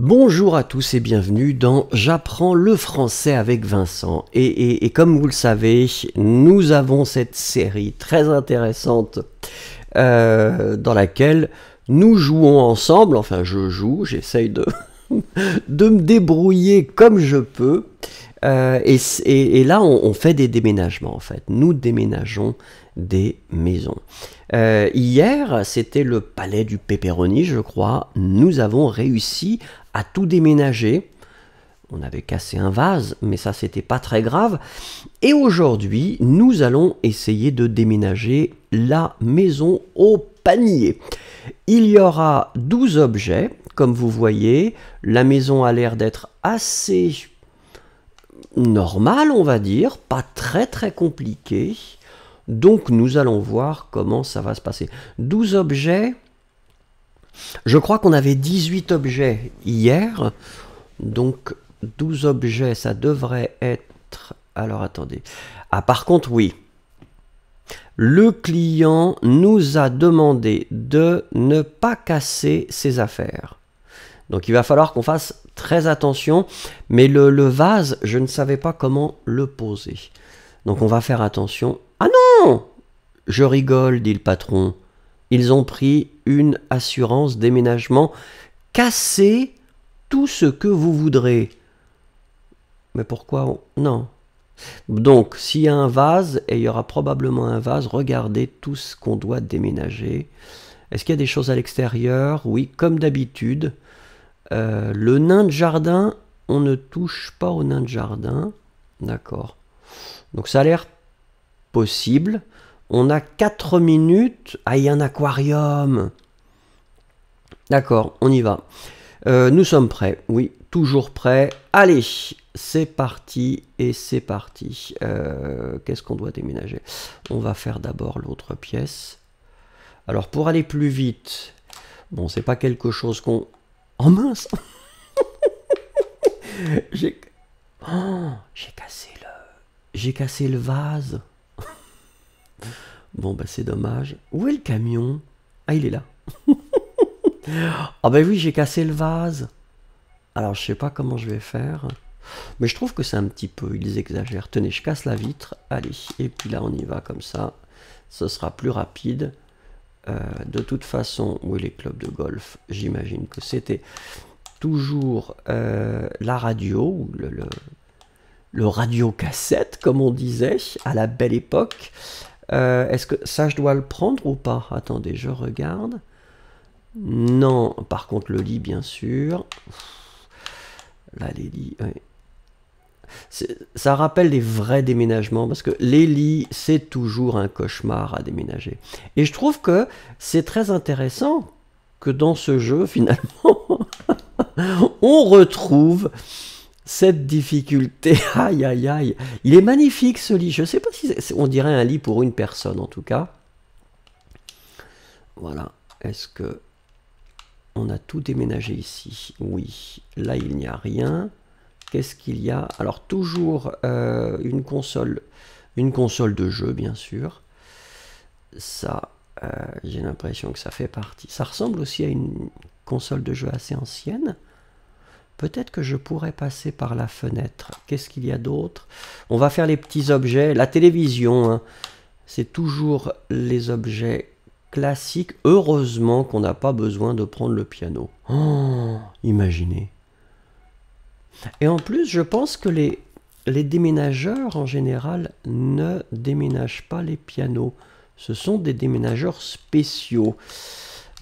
Bonjour à tous et bienvenue dans J'apprends le français avec Vincent. Et comme vous le savez, nous avons cette série très intéressante dans laquelle nous jouons ensemble. Enfin, je joue, j'essaye de me débrouiller comme je peux. Et là, on fait des déménagements en fait. Nous déménageons des maisons. Hier, c'était le palais du Pepperoni, je crois. Nous avons réussi à tout déménager. On avait cassé un vase, mais ça, c'était pas très grave. Et aujourd'hui, nous allons essayer de déménager la maison au panier. Il y aura 12 objets, comme vous voyez. La maison a l'air d'être assez normale, on va dire. Pas très, très compliquée. Donc, nous allons voir comment ça va se passer. 12 objets. Je crois qu'on avait 18 objets hier. Donc, 12 objets, ça devrait être... Alors, attendez. Ah, par contre, oui. Le client nous a demandé de ne pas casser ses affaires. Donc, il va falloir qu'on fasse très attention. Mais le vase, je ne savais pas comment le poser. Donc, on va faire attention. Ah non! Je rigole, dit le patron. Ils ont pris une assurance déménagement. Cassez tout ce que vous voudrez. Mais pourquoi on... Non. Donc, s'il y a un vase, et il y aura probablement un vase, regardez tout ce qu'on doit déménager. Est-ce qu'il y a des choses à l'extérieur? Oui, comme d'habitude. Le nain de jardin, on ne touche pas au nain de jardin. D'accord. Donc, ça a l'air possible. On a 4 minutes. Ah, il y a un aquarium. D'accord, on y va. Nous sommes prêts. Oui, toujours prêts. Allez, c'est parti et c'est parti. Qu'est-ce qu'on doit déménager? On va faire d'abord l'autre pièce. Alors, pour aller plus vite, bon, c'est pas quelque chose qu'on... Oh mince. J'ai cassé le vase. Bon, bah c'est dommage. Où est le camion? Ah, il est là. Ah bah oui, j'ai cassé le vase. Alors, je sais pas comment je vais faire. Mais je trouve que c'est un petit peu... Ils exagèrent. Tenez, je casse la vitre. Allez, et puis là, on y va comme ça. Ce sera plus rapide. De toute façon, où est les clubs de golf? J'imagine que c'était toujours la radio, ou le radiocassette, comme on disait, à la belle époque. Est-ce que ça, je dois le prendre ou pas? Attendez, je regarde. Non, par contre, le lit, bien sûr. Là, les lits... Ouais. Ça rappelle les vrais déménagements, parce que les lits, c'est toujours un cauchemar à déménager. Et je trouve que c'est très intéressant que dans ce jeu, finalement, on retrouve... cette difficulté, aïe aïe aïe, il est magnifique ce lit, je ne sais pas si on dirait un lit pour une personne en tout cas. Voilà, est-ce que on a tout déménagé ici? Oui, là il n'y a rien. Qu'est-ce qu'il y a? Alors toujours une console de jeu bien sûr. Ça, j'ai l'impression que ça fait partie. Ça ressemble aussi à une console de jeu assez ancienne. Peut-être que je pourrais passer par la fenêtre. Qu'est-ce qu'il y a d'autre? On va faire les petits objets. La télévision, hein, c'est toujours les objets classiques. Heureusement qu'on n'a pas besoin de prendre le piano. Oh, imaginez. Et en plus, je pense que les déménageurs, en général, ne déménagent pas les pianos. Ce sont des déménageurs spéciaux.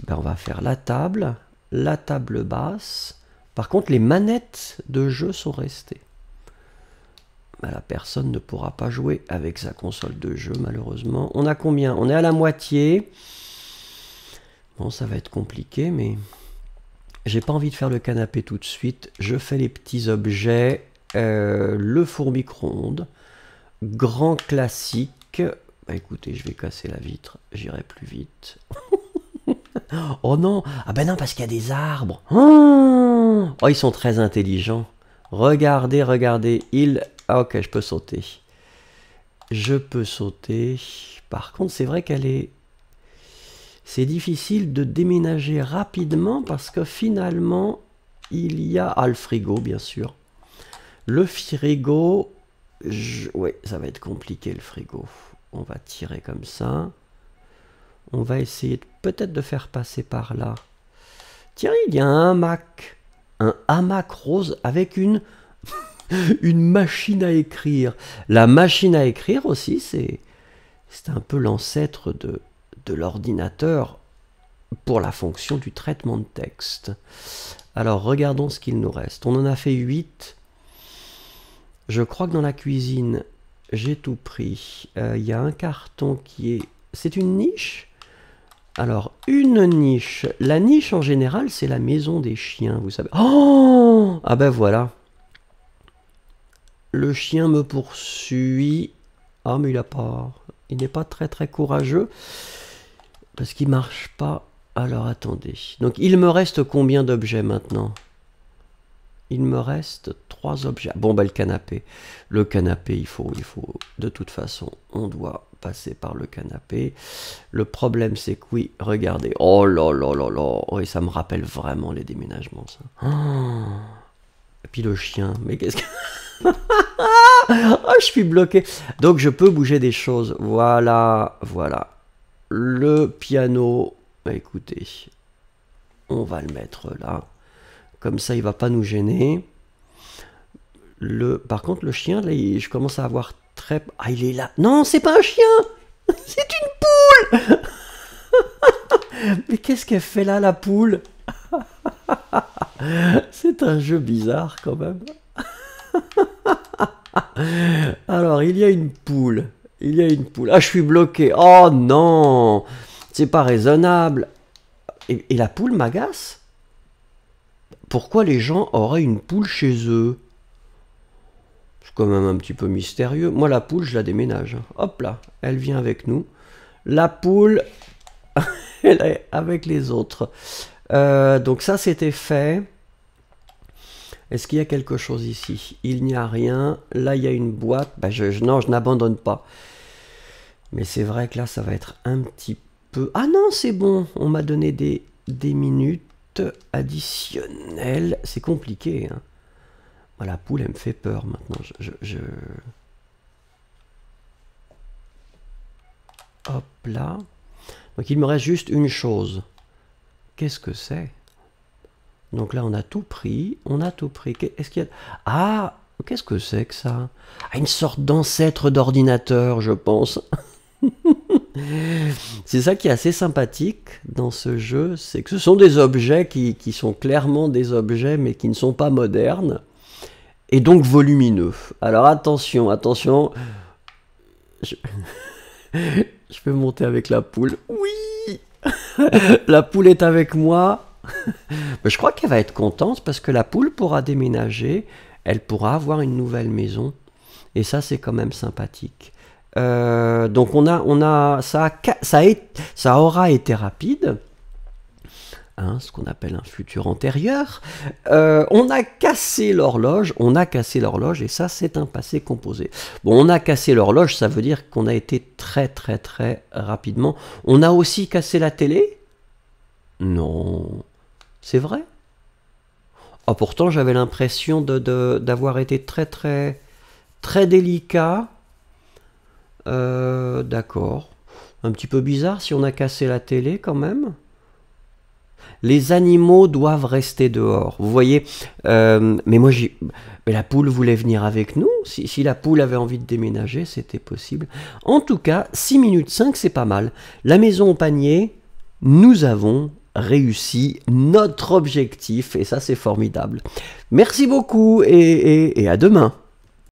Ben, on va faire la table basse. Par contre, les manettes de jeu sont restées. Ben, la personne ne pourra pas jouer avec sa console de jeu, malheureusement. On a combien? On est à la moitié. Bon, ça va être compliqué, mais... j'ai pas envie de faire le canapé tout de suite. Je fais les petits objets. Le four micro-ondes. Grand classique. Bah, écoutez, je vais casser la vitre. J'irai plus vite. Oh non! Ah ben non, parce qu'il y a des arbres. Oh, ils sont très intelligents. Regardez, regardez. Ils... Ah, ok, je peux sauter. Je peux sauter. Par contre, c'est vrai qu'elle est... c'est difficile de déménager rapidement parce que finalement, il y a le frigo, bien sûr. Le frigo, ouais, ça va être compliqué le frigo. On va tirer comme ça. On va essayer peut-être de faire passer par là. Tiens, il y a un hamac. Un hamac rose avec une, une machine à écrire. La machine à écrire aussi, c'est un peu l'ancêtre de l'ordinateur pour la fonction du traitement de texte. Alors, regardons ce qu'il nous reste. On en a fait 8. Je crois que dans la cuisine, j'ai tout pris. Il y a un carton qui est... C'est une niche ? Alors, une niche. La niche, en général, c'est la maison des chiens, vous savez. Oh ! Ah ben voilà. Le chien me poursuit. Ah, mais il n'est pas très très courageux. Parce qu'il ne marche pas. Alors, attendez. Donc, il me reste combien d'objets maintenant ? Il me reste 3 objets. Bon, ben, le canapé. Le canapé, il faut... De toute façon, on doit... passer par le canapé. Le problème, c'est que oui, regardez. Oh là là là là. Oui, ça me rappelle vraiment les déménagements, ça. Oh. Et puis le chien. Mais qu'est-ce que... oh, je suis bloqué. Donc, je peux bouger des choses. Voilà, voilà. Le piano. Bah, écoutez, on va le mettre là. Comme ça, il va pas nous gêner. Le... Par contre, le chien, là, je commence à avoir... Très... Ah, il est là. Non, c'est pas un chien. C'est une poule. Mais qu'est-ce qu'elle fait là, la poule? C'est un jeu bizarre, quand même. Alors, il y a une poule. Il y a une poule. Ah, je suis bloqué. Oh, non. C'est pas raisonnable. Et la poule m'agace? Pourquoi les gens auraient une poule chez eux? C'est quand même un petit peu mystérieux. Moi, la poule, je la déménage. Hop là, elle vient avec nous. La poule, elle est avec les autres. Donc ça, c'était fait. Est-ce qu'il y a quelque chose ici? Il n'y a rien. Là, il y a une boîte. Ben, non, je n'abandonne pas. Mais c'est vrai que là, ça va être un petit peu... Ah non, c'est bon. On m'a donné des minutes additionnelles. C'est compliqué, hein. La poule, elle me fait peur maintenant. Hop là. Donc il me reste juste une chose. Qu'est-ce que c'est? Donc là, on a tout pris. On a tout pris. Est-ce qu'il y a... Ah, qu'est-ce que c'est que ça? Ah, une sorte d'ancêtre d'ordinateur, je pense. C'est ça qui est assez sympathique dans ce jeu. C'est que ce sont des objets qui sont clairement des objets, mais qui ne sont pas modernes. Et donc volumineux. Alors attention, attention. Je peux monter avec la poule. Oui. La poule est avec moi. Je crois qu'elle va être contente parce que la poule pourra déménager. Elle pourra avoir une nouvelle maison. Et ça, c'est quand même sympathique. Donc ça aura été rapide. Hein, ce qu'on appelle un futur antérieur, on a cassé l'horloge, et ça c'est un passé composé. Bon, on a cassé l'horloge, ça veut dire qu'on a été très très très rapidement. On a aussi cassé la télé? Non, c'est vrai? Ah, pourtant j'avais l'impression d'avoir été très très très délicat. D'accord, un petit peu bizarre si on a cassé la télé quand même. Les animaux doivent rester dehors, vous voyez. Mais la poule voulait venir avec nous. Si la poule avait envie de déménager, c'était possible. En tout cas, 6 minutes 5, c'est pas mal. La maison au panier, nous avons réussi notre objectif. Et ça, c'est formidable. Merci beaucoup et à demain.